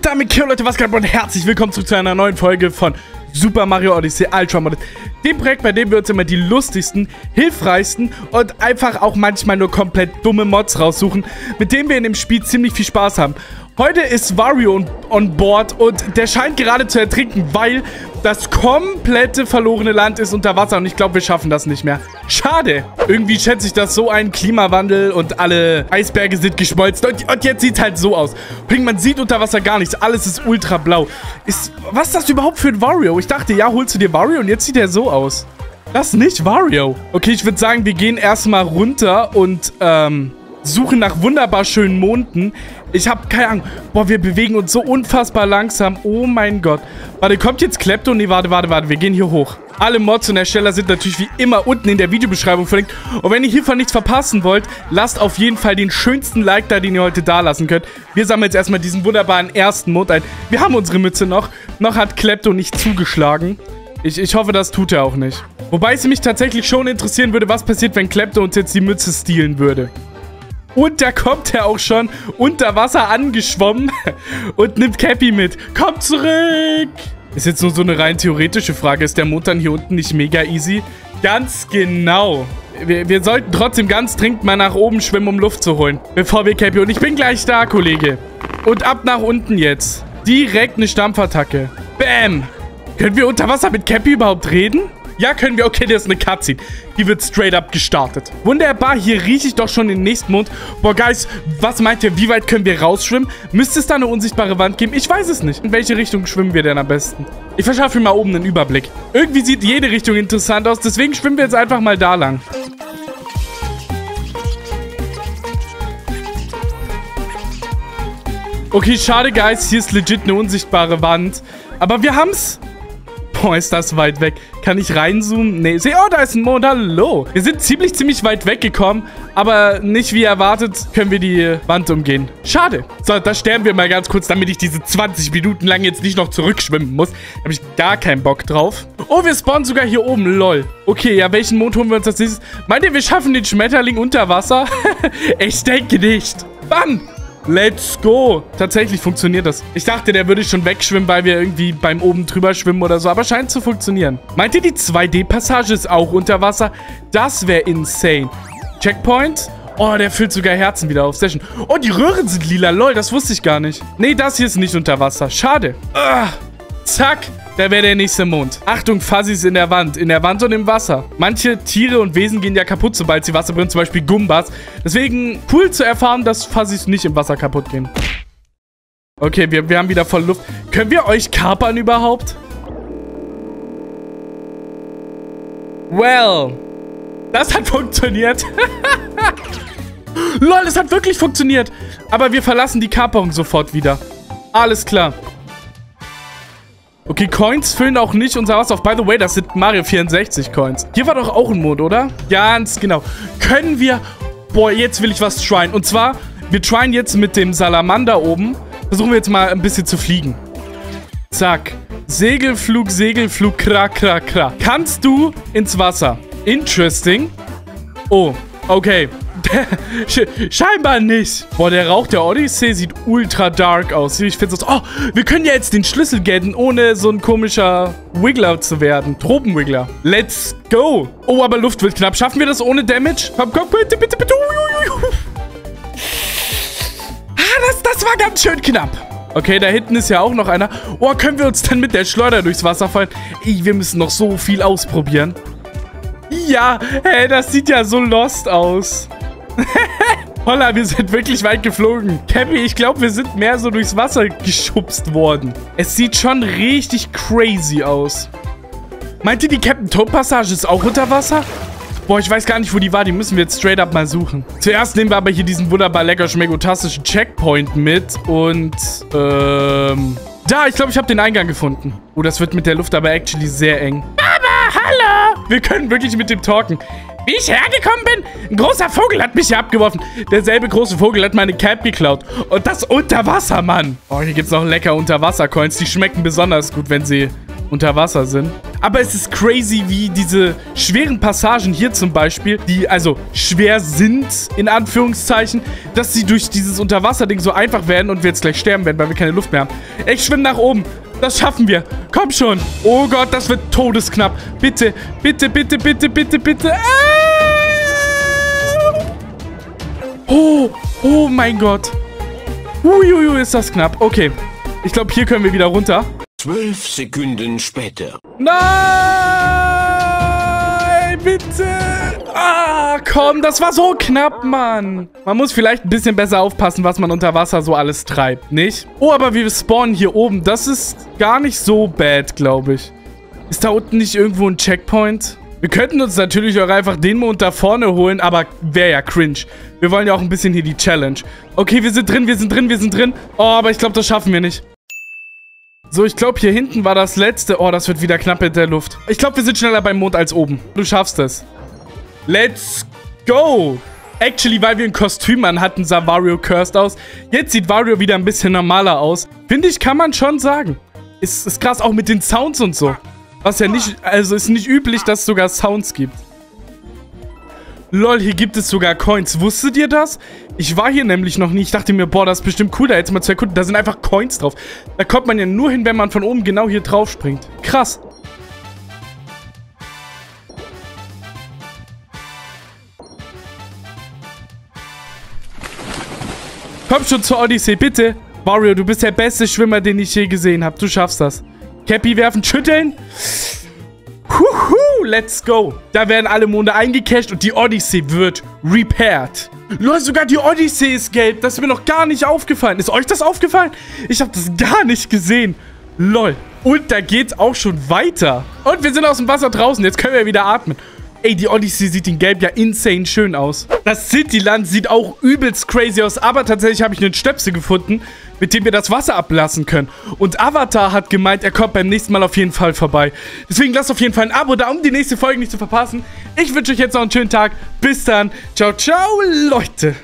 Und damit, Leute, was geht ab und herzlich willkommen zurück zu einer neuen Folge von Super Mario Odyssey Ultra Modded. Dem Projekt, bei dem wir uns immer die lustigsten, hilfreichsten und einfach auch manchmal nur komplett dumme Mods raussuchen, mit denen wir in dem Spiel ziemlich viel Spaß haben. Heute ist Wario on board und der scheint gerade zu ertrinken, weil das komplette verlorene Land ist unter Wasser und ich glaube, wir schaffen das nicht mehr. Schade. Irgendwie schätze ich das so ein, Klimawandel und alle Eisberge sind geschmolzen und jetzt sieht es halt so aus. Man sieht unter Wasser gar nichts, alles ist ultra blau. Was ist das überhaupt für ein Wario? Ich dachte, ja, holst du dir Wario und jetzt sieht er so aus. Das ist nicht Wario. Okay, ich würde sagen, wir gehen erstmal runter und suchen nach wunderbar schönen Monden. Ich habe keine Ahnung. Boah, wir bewegen uns so unfassbar langsam. Oh mein Gott. Warte, kommt jetzt Klepto? Nee, warte. Wir gehen hier hoch. Alle Mods und Ersteller sind natürlich wie immer unten in der Videobeschreibung verlinkt. Und wenn ihr hiervon nichts verpassen wollt, lasst auf jeden Fall den schönsten Like da, den ihr heute da lassen könnt. Wir sammeln jetzt erstmal diesen wunderbaren ersten Mod ein. Wir haben unsere Mütze noch. Noch hat Klepto nicht zugeschlagen. Ich hoffe, das tut er auch nicht. Wobei es mich tatsächlich schon interessieren würde, was passiert, wenn Klepto uns jetzt die Mütze stehlen würde. Und da kommt er auch schon unter Wasser angeschwommen und nimmt Cappy mit. Komm zurück! Ist jetzt nur so eine rein theoretische Frage. Ist der Mod dann hier unten nicht mega easy? Ganz genau. Wir sollten trotzdem ganz dringend mal nach oben schwimmen, um Luft zu holen. Bevor wir Cappy... Und ich bin gleich da, Kollege. Und ab nach unten jetzt. Direkt eine Stampfattacke. Bam! Können wir unter Wasser mit Cappy überhaupt reden? Ja, können wir. Okay, das ist eine Cutscene. Die wird straight up gestartet. Wunderbar, hier rieche ich doch schon den nächsten Mond. Boah, Guys, was meint ihr? Wie weit können wir rausschwimmen? Müsste es da eine unsichtbare Wand geben? Ich weiß es nicht. In welche Richtung schwimmen wir denn am besten? Ich verschaffe mir mal oben einen Überblick. Irgendwie sieht jede Richtung interessant aus, deswegen schwimmen wir jetzt einfach mal da lang. Okay, schade, Guys, hier ist legit eine unsichtbare Wand. Aber wir haben's. Boah, ist das weit weg. Kann ich reinzoomen? Nee. Oh, da ist ein Mond. Hallo. Wir sind ziemlich weit weggekommen. Aber nicht wie erwartet können wir die Wand umgehen. Schade. So, da sterben wir mal ganz kurz, damit ich diese 20 Minuten lang jetzt nicht noch zurückschwimmen muss. Da habe ich gar keinen Bock drauf. Oh, wir spawnen sogar hier oben. Lol. Okay, ja, welchen Mond holen wir uns als nächstes? Meint ihr, wir schaffen den Schmetterling unter Wasser? Ich denke nicht. Bam. Let's go. Tatsächlich funktioniert das. Ich dachte, der würde schon wegschwimmen, weil wir irgendwie beim oben drüber schwimmen oder so. Aber scheint zu funktionieren. Meint ihr, die 2D-Passage ist auch unter Wasser? Das wäre insane. Checkpoint. Oh, der füllt sogar Herzen wieder auf. Sehr schön. Oh, die Röhren sind lila. Lol, das wusste ich gar nicht. Nee, das hier ist nicht unter Wasser. Schade. Zack. Da wäre der nächste Mond. Achtung, Fuzzys in der Wand. In der Wand und im Wasser. Manche Tiere und Wesen gehen ja kaputt, sobald sie Wasser brennen. Zum Beispiel Goombas. Deswegen cool zu erfahren, dass Fuzzys nicht im Wasser kaputt gehen. Okay, wir haben wieder voll Luft. Können wir euch kapern überhaupt? Well. Das hat funktioniert. Lol, das hat wirklich funktioniert. Aber wir verlassen die Kaperung sofort wieder. Alles klar. Okay, Coins füllen auch nicht unser Wasser auf. By the way, das sind Mario 64 Coins. Hier war doch auch ein Mond, oder? Ganz genau. Können wir... Boah, jetzt will ich was tryen. Und zwar, wir tryen jetzt mit dem Salamander oben. Versuchen wir jetzt mal ein bisschen zu fliegen. Zack. Segelflug, Segelflug, kra, kra, kra. Kannst du ins Wasser? Interesting. Oh, okay. Scheinbar nicht. Boah, der Rauch der Odyssee sieht ultra dark aus. Ich finde es so... Oh, wir können ja jetzt den Schlüssel getten, ohne so ein komischer Wiggler zu werden. Tropenwiggler. Let's go. Oh, aber Luft wird knapp. Schaffen wir das ohne Damage? Komm, komm, bitte, bitte, bitte. Ah, das war ganz schön knapp. Okay, da hinten ist ja auch noch einer. Oh, können wir uns dann mit der Schleuder durchs Wasser fallen? Ey, wir müssen noch so viel ausprobieren. Ja, hey, das sieht ja so lost aus. Holla, wir sind wirklich weit geflogen. Cappy, ich glaube, wir sind mehr so durchs Wasser geschubst worden. Es sieht schon richtig crazy aus. Meint ihr, die Captain Toad Passage ist auch unter Wasser? Boah, ich weiß gar nicht, wo die war. Die müssen wir jetzt straight up mal suchen. Zuerst nehmen wir aber hier diesen wunderbar lecker schmeckotastischen Checkpoint mit. Und, da, ich glaube, ich habe den Eingang gefunden. Oh, das wird mit der Luft aber actually sehr eng. Mama, hallo! Wir können wirklich mit dem talken. Wie ich hergekommen bin? Ein großer Vogel hat mich hier abgeworfen. Derselbe große Vogel hat meine Cap geklaut. Und das unter Wasser, Mann. Oh, hier gibt es noch lecker Unterwasser-Coins. Die schmecken besonders gut, wenn sie unter Wasser sind. Aber es ist crazy, wie diese schweren Passagen hier zum Beispiel, die also schwer sind, in Anführungszeichen, dass sie durch dieses Unterwasser-Ding so einfach werden und wir jetzt gleich sterben werden, weil wir keine Luft mehr haben. Ich schwimme nach oben. Das schaffen wir. Komm schon. Oh Gott, das wird todesknapp. Bitte, bitte, bitte, bitte, bitte, bitte. Oh, oh mein Gott. Uiuiui, ist das knapp. Okay. Ich glaube, hier können wir wieder runter. 12 Sekunden später. Nein, bitte. Ah, komm, das war so knapp, Mann. Man muss vielleicht ein bisschen besser aufpassen, was man unter Wasser so alles treibt, nicht? Oh, aber wir spawnen hier oben. Das ist gar nicht so bad, glaube ich. Ist da unten nicht irgendwo ein Checkpoint? Wir könnten uns natürlich auch einfach den Mond da vorne holen, aber wäre ja cringe. Wir wollen ja auch ein bisschen hier die Challenge. Okay, wir sind drin, wir sind drin, wir sind drin. Oh, aber ich glaube, das schaffen wir nicht. So, ich glaube, hier hinten war das letzte. Oh, das wird wieder knapp in der Luft. Ich glaube, wir sind schneller beim Mond als oben. Du schaffst es. Let's go. Actually, weil wir ein Kostüm an hatten, sah Wario cursed aus. Jetzt sieht Wario wieder ein bisschen normaler aus. Finde ich, kann man schon sagen. Ist krass, auch mit den Sounds und so. Was ja nicht, also ist nicht üblich, dass es sogar Sounds gibt. Lol, hier gibt es sogar Coins. Wusstet ihr das? Ich war hier nämlich noch nie. Ich dachte mir, boah, das ist bestimmt cool, da jetzt mal zu erkunden. Da sind einfach Coins drauf. Da kommt man ja nur hin, wenn man von oben genau hier drauf springt. Krass. Komm schon zur Odyssee, bitte. Wario, du bist der beste Schwimmer, den ich je gesehen habe. Du schaffst das. Cappy werfen, schütteln. Huhu, let's go. Da werden alle Monde eingecasht und die Odyssee wird repaired. Leute, sogar die Odyssee ist gelb. Das ist mir noch gar nicht aufgefallen. Ist euch das aufgefallen? Ich habe das gar nicht gesehen. Lol. Und da geht's auch schon weiter. Und wir sind aus dem Wasser draußen. Jetzt können wir wieder atmen. Ey, die Odyssee sieht in Gelb ja insane schön aus. Das Cityland sieht auch übelst crazy aus, aber tatsächlich habe ich einen Stöpsel gefunden, mit dem wir das Wasser ablassen können. Und Avatar hat gemeint, er kommt beim nächsten Mal auf jeden Fall vorbei. Deswegen lasst auf jeden Fall ein Abo da, um die nächste Folge nicht zu verpassen. Ich wünsche euch jetzt noch einen schönen Tag. Bis dann. Ciao, ciao, Leute.